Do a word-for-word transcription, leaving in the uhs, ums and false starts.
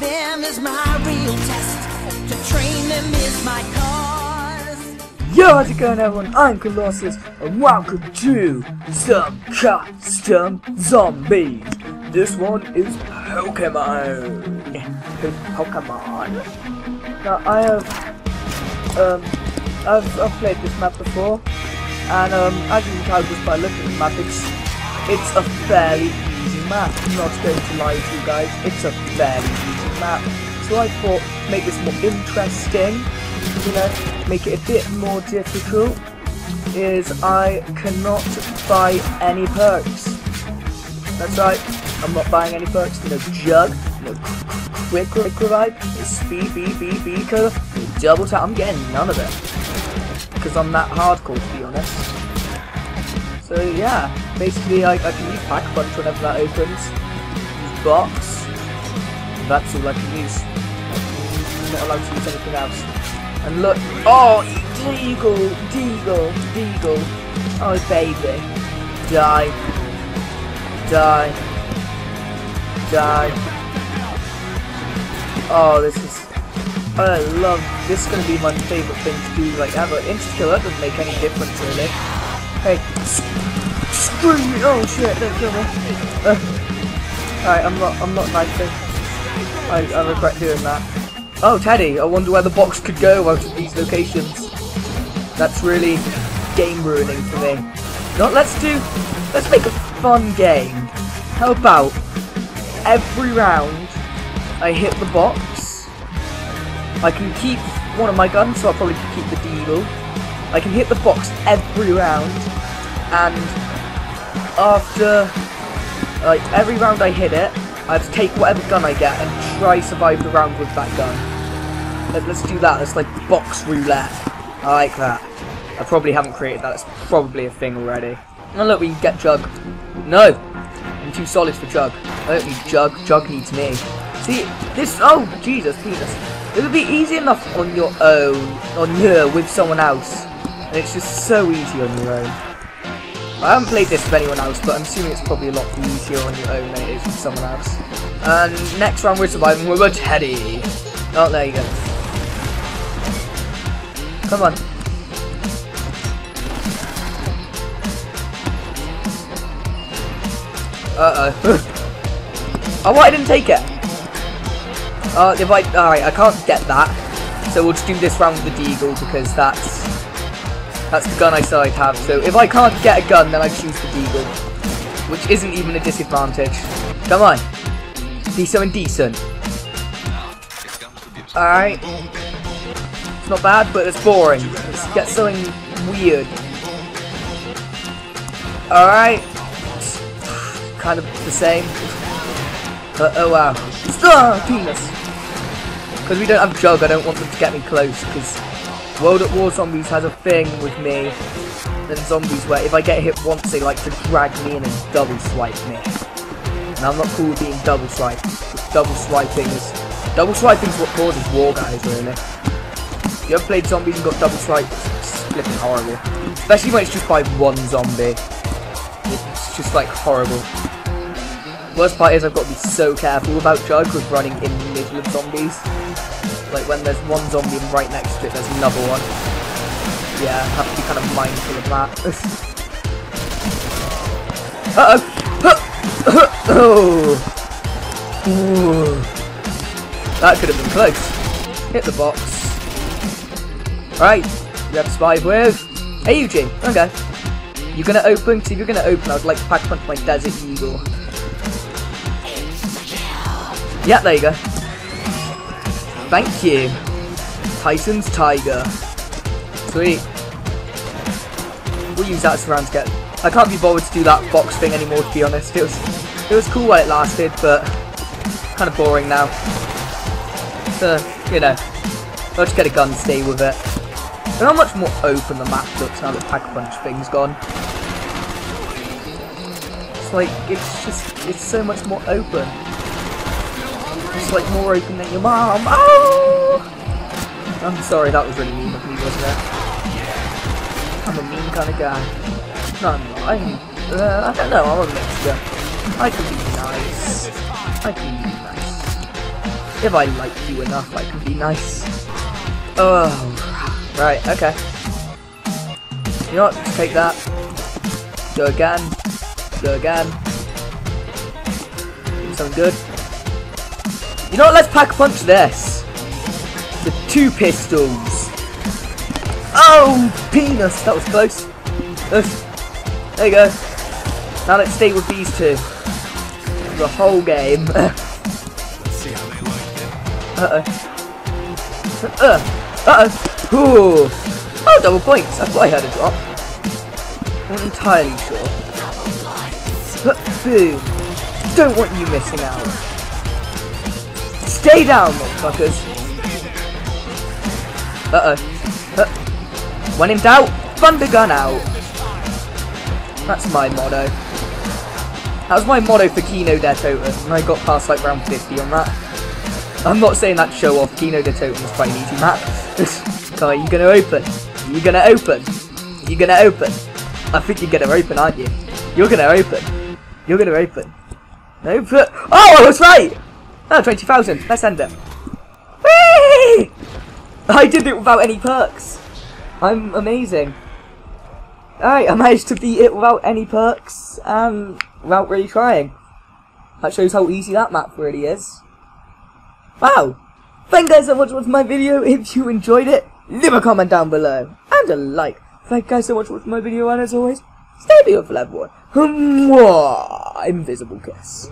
Raise them is my real test. To train them is my cause. Yo, how's it going, everyone? I'm Colossus, and welcome to some custom zombies. This one is Pokemon. Pokemon. Now, I have um, I've, I've played this map before, and um, as you can tell just by looking at the map, it's it's a fairly easy map. I'm not going to lie to you guys, it's a fairly easy map. So I thought, make this more interesting, you know, make it a bit more difficult. Is I cannot buy any perks. That's right, I'm not buying any perks. No jug, no quick revive, no speed, B B B code, no double tap. I'm getting none of it because I'm that hardcore, to be honest. So yeah, basically I, I can use pack a punch whenever that opens. Use box. That's all I can use. I'm not allowed to use anything else. And look, oh, Deagle, Deagle, Deagle. Oh baby, die. Die. Die. Oh, this is... I love... This is going to be my favourite thing to do, like, ever. Insta-kill, that doesn't make any difference, really. Hey. Screw you! Oh, shit, don't kill me. Uh, Alright, I'm not... I'm not knifing. I, I regret doing that. Oh, Teddy! I wonder where the box could go out of these locations. That's really game-ruining for me. Not let's do... Let's make a... fun game. How about every round I hit the box, I can keep one of my guns, so I'll probably keep the Deagle. I can hit the box every round, and after like every round I hit it, I have to take whatever gun I get and try survive the round with that gun. Let's do that. It's like box roulette. I like that. I probably haven't created that. It's probably a thing already. Now look, we can get Jug. No! I'm too solid for Jug. I don't need Jug. Jug needs me. See, this... Oh, Jesus, Jesus. It would be easy enough on your own, on your, with someone else. And it's just so easy on your own. I haven't played this with anyone else, but I'm assuming it's probably a lot easier on your own than it is with someone else. And next round we're surviving with a Teddy. Oh, there you go. Come on. Uh-oh. Oh, what? I didn't take it. Uh, if I... Alright, I can't get that. So we'll just do this round with the Deagle, because that's... That's the gun I said I'd have. So if I can't get a gun, then I choose the Deagle. Which isn't even a disadvantage. Come on. Be something decent. Alright. It's not bad, but it's boring. Let's get something weird. Alright. Kind of the same. But oh wow. Star penis! Because we don't have Jug, I don't want them to get me close, because World at War Zombies has a thing with me and zombies where if I get hit once they like to drag me in and double swipe me. And I'm not cool with being double swiped. Double swiping is double swiping is what causes war, guys, really. You ever played zombies and got double swiped? It's flipping horrible. Especially when it's just by one zombie. It's just like horrible. Worst part is I've got to be so careful about Jug with running in the middle of zombies. Like when there's one zombie and right next to it there's another one. Yeah, I have to be kind of mindful of that. Uh-oh! Oh! Ooh. That could have been close. Hit the box. Right, we have to survive with... Hey Eugene, okay. You're gonna open? See if you're gonna open, I'd like to pack punch my Desert Eagle. Yeah, there you go. Thank you. Tyson's Tiger. Sweet. We'll use that as a round to get. I can't be bothered to do that box thing anymore, to be honest. It was it was cool while it lasted, but kind of boring now. So, you know, I'll just get a gun, stay with it. And how much more open the map looks now that pack a punch thing's gone. It's like, it's just, it's so much more open. It's like more open than your mom. Oh! I'm sorry, that was really mean of me, wasn't it? I'm a mean kind of guy. No, I'm not. I'm, uh, I don't know, I'm a mixture. I can be nice. I can be nice. If I like you enough, I can be nice. Oh, right, okay. You know what? Take that. Go again. Go again. Sound good. You know what? Let's pack a punch this. The two pistols. Oh, penis! That was close. Ugh. There you go. Now let's stay with these two. The whole game. Uh oh. Uh oh. Ooh. Oh, double points. I thought I heard a drop. I'm not entirely sure. But boom. Don't want you missing out. Stay down, motherfuckers. Uh oh. Uh. When in doubt, thunder gun out. That's my motto. That was my motto for Kino Der Toten, and I got past like round fifty on that. I'm not saying that to show off, Kino Der Toten is quite an easy map. So are you gonna open? Are you gonna open? Are you gonna open? I think you're gonna open, aren't you? You're gonna open. You're gonna open. Open. Oh, I was right! Oh, twenty thousand. Let's end it. Whee! I did it without any perks. I'm amazing. Alright, I managed to beat it without any perks and without really trying. That shows how easy that map really is. Wow! Thank you guys so much for watching my video. If you enjoyed it, leave a comment down below and a like. Thank you guys so much for watching my video, and as always, stay beautiful everyone. Mwah! Invisible kiss.